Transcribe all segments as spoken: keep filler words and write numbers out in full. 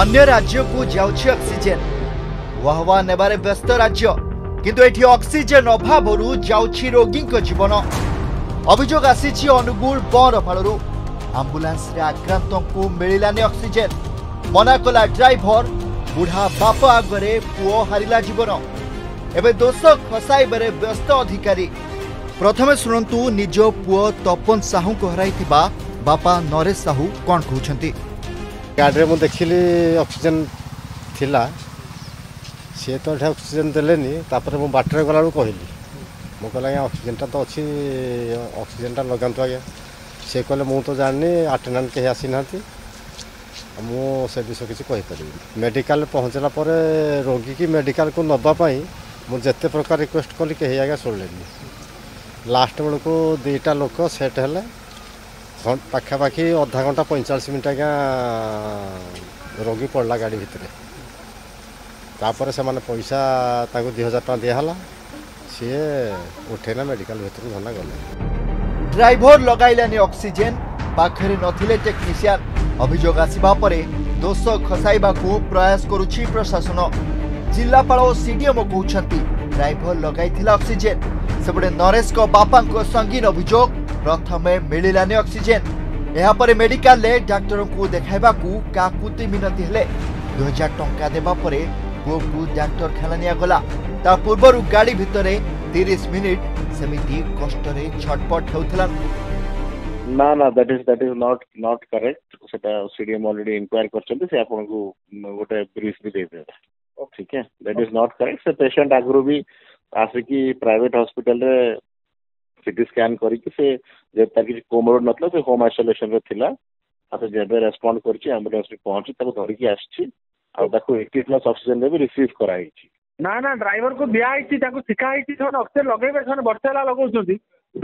अन्य राज्य को जाउछि ऑक्सीजन वाहवा नेबारे व्यस्त राज्य किंतु एठी ऑक्सीजन अभावरु जाउछि रोगीक जीवन। अभियोग आसीछि अनुगुल बरपाड़ू आंबुलांस रे आक्रांत को मिलानी ऑक्सीजन मना कला ड्राइवर बुढ़ा बाप आगे पुओ हारिला जीवन। एवं दोष खसाइबारे व्यस्त अधिकारी प्रथमे शुणु निज पुओ तपन साहू को हर बापा नरेश साहू कौन कहते गाड़ी में देखिली ऑक्सीजन थिला सी तो ऑक्सीजन देलेनी मु बाटर गला कहली मु कहला ऑक्सीजन टा तो अच्छी ऑक्सीजन टा लगातु आज्ञा सी कहले मु तो जानी आटेंडेंट कहीं आसी ना मु से विषय किसी कहीपर मेडिकल पहुँचला रोगी की मेडिकल को नापी मुझे प्रकार रिक्वेस्ट कली कहीं आज्ञा शुणिलेनी लास्ट बेल को दुईटा लोक सेट है पखापाखि अधा घंटा पैंचाश मिनट आज्ञा रोगी पड़ला गाड़ी भितर तापर से माने पैसा दुई हजार टाँह दिहला सी उठेना मेडिकल भितर धना गले ड्राइवर लगाइलानी ऑक्सीजन पाखे नथिले टेक्नीशियन। अभियोग आसिबा परे दोष खसाइबा को प्रयास करुछि प्रशासन। जिलापाल और सीडीएम कहउछंती ड्राइवर लगाइथिला ऑक्सीजन सेपटे नरेश को बापा को संगीन अभियोग प्रथमे मिलानी ऑक्सीजन यापर मेडिकल डाक्तर को देखा काकुति मिनती है दुई हजार टंका देवापर पुओ को डाक्तरखाना निगला ता पूर्व गाड़ी भितर तीस मिनिट सेमती कष्ट छटपट होता ना ना that is that is not not correct सेटा सीडीएम ऑलरेडी इंक्वायर करछन से आपन को गोटे ब्रीफ भी दे देबे ठीक है दैट इज नॉट करेक्ट से पेशेंट आग्रो भी आसिकी प्राइवेट हॉस्पिटल रे सीटी स्कैन करिके से जे ताकि कोमोड मतलब से होम आइसोलेशन रे थिला आसे जेबे रेस्पोंड करछि एम्बुलेंस रे पहुंची ताको धरि के आछि आ ताको अस्सी प्लस ऑक्सीजन देबे रिसीव कराई छि ना ना ड्राइवर को दिया आछि ताको सिखाई छि थोन ऑक्सीजन लगेबे थोन बर्षाला लगउछथि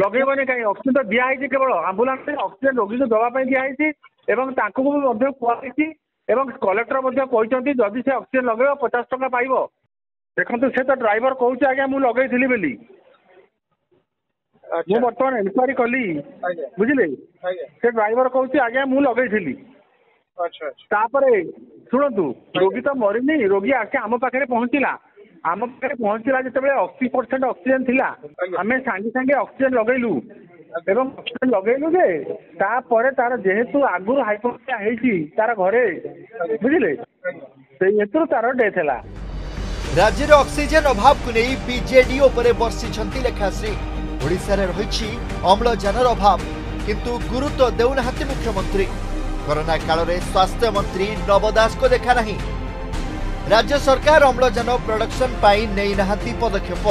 लगेबने काई ऑक्सीजन तो दिया आछि केवल एम्बुलेंस रे ऑक्सीजन रोगी को दवा पई दिया आछि एवं ताको को मध्य कुआई छि एवं कलेक्टर मध्य कहछथि जदि से ऑक्सीजन लगेबो पचास टका पाइबो देखो से तो ड्राइवर कहूँ आज्ञा मुझे लगे बोली मुझे बर्तमान इनक्वारी कली बुझे से ड्राइवर कहूँ आज्ञा मुझे लगे शुणु रोगी तो मरीनी रोगी आके आम पाखे पहुँचला आम पाखे पहुँचला जिते अस्सी परसेंट ऑक्सीजन थिला आम सांगे सांगे ऑक्सीजन लगेलु एवं ऑक्सीजन लगेलु जे तापर तार जेहेतु आगुरी हाइपोक्सिया होती तार घरे बुझे से हेतु तार डेथ है। राज्य में ऑक्सीजन अभाव को नहीं बीजेडी उपरे बर्षिंट लेखाश्री ओडिशार रही अम्लजान अभाव किंतु गुरुत्व देना मुख्यमंत्री कोरोना काल में स्वास्थ्य मंत्री नव दास को देखा नहीं। राज्य सरकार अम्लजान प्रोडक्शन नहीं ना पदक्षेप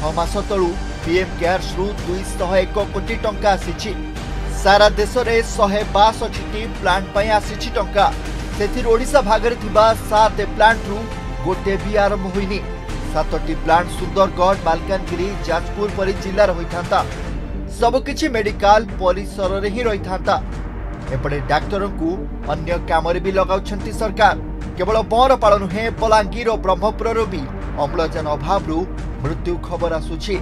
छस तलू पीएम केयर्स रु दुईश एक कोटी टंका आसी सारा देश में शहे बासठी प्लांट आसी टा से ओडिशा भागरे सात प्लांट रु गोटे भी आरंभ होनी सातटी प्लांट सुंदरगढ़ मालकानगिरी जाजपुर परि जिलार होता सबकिछि मेडिकल परिसर रे ही रही था। एपटे डाक्तर को अन्य काम भी लगाउछंती सरकार केवल बरपाड़ नुहे बलांगीर और ब्रह्मपुरर भी अम्लजान अभाव मृत्यु खबर आसुछि।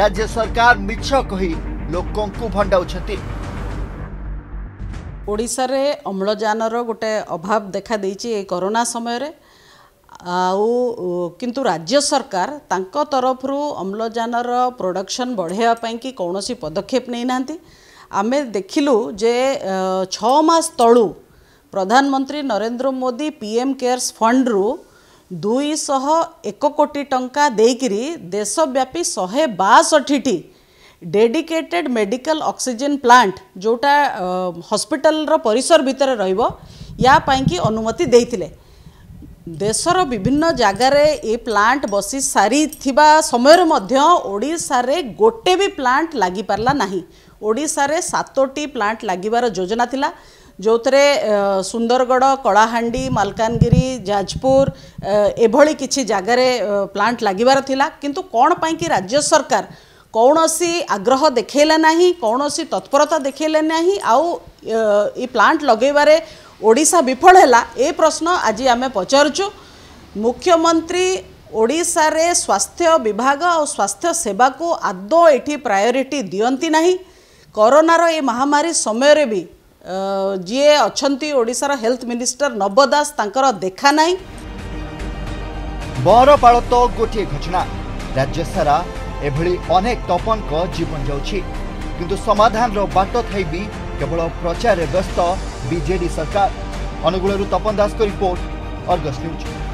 राज्य सरकार मिछ कही लोकों को भंडाउछंती। ओडिसा रे अम्लजान रो गोटे अभाव देखा देछि ए कोरोना समय रे आउ किंतु राज्य सरकार तांको तरफ रु अम्लजान प्रोडक्शन बढ़ाया पई कि कोनोसी पदक्षेप नै नांती। आमे देखिलु जे छ मास तळु प्रधानमंत्री Narendra Modi PM cares fund रु दो सौ एक कोटी टंका देकिरी देश व्यापी एक सौ बासठ टी डेडिकेटेड मेडिकल ऑक्सीजन प्लांट जोटा हॉस्पिटल रो परिसर भीतर रहइबो या पई कि अनुमति देइथिले। देशर विभिन्न जगार ये प्लांट बसी सारी थिबा समय मध्य ओडिशा रे गोटे भी प्लांट लागी पारला नाही। ओडिशा रे सातोटी प्लांट लागिबार योजना थिला जो थरे सुंदरगढ़ कलाहांडी मालकानगिरी जाजपुर एभली किछि जगार प्लांट लागिबार थिला किंतु कोन पई कि राज्य सरकार कौनसी आग्रह देखेला नाही कौनसी तत्परता देखेला नाही आउ ये प्लांट लगेबार ओडिशा विफल हैला ए प्रश्न आज आम पचारुचु। मुख्यमंत्री ओडिशा रे स्वास्थ्य विभाग और स्वास्थ्य सेवा को आदो एठी प्रायोरिटी दियंती नहीं। कोरोनार ए महामारी समय रे भी जी अच्छी ओडिशार हेल्थ मिनिस्टर नव दास तांकर देखा ना। बरपाल तो गोटे घटना राज्य सारा एभली अनेक तपन का जीवन जाउछि किंतु समाधान रो बाट थाई भी केवल प्रचार व्यस्त बीजेडी सरकार। अनुगुल तपन दास को रिपोर्ट, अर्गस न्यूज।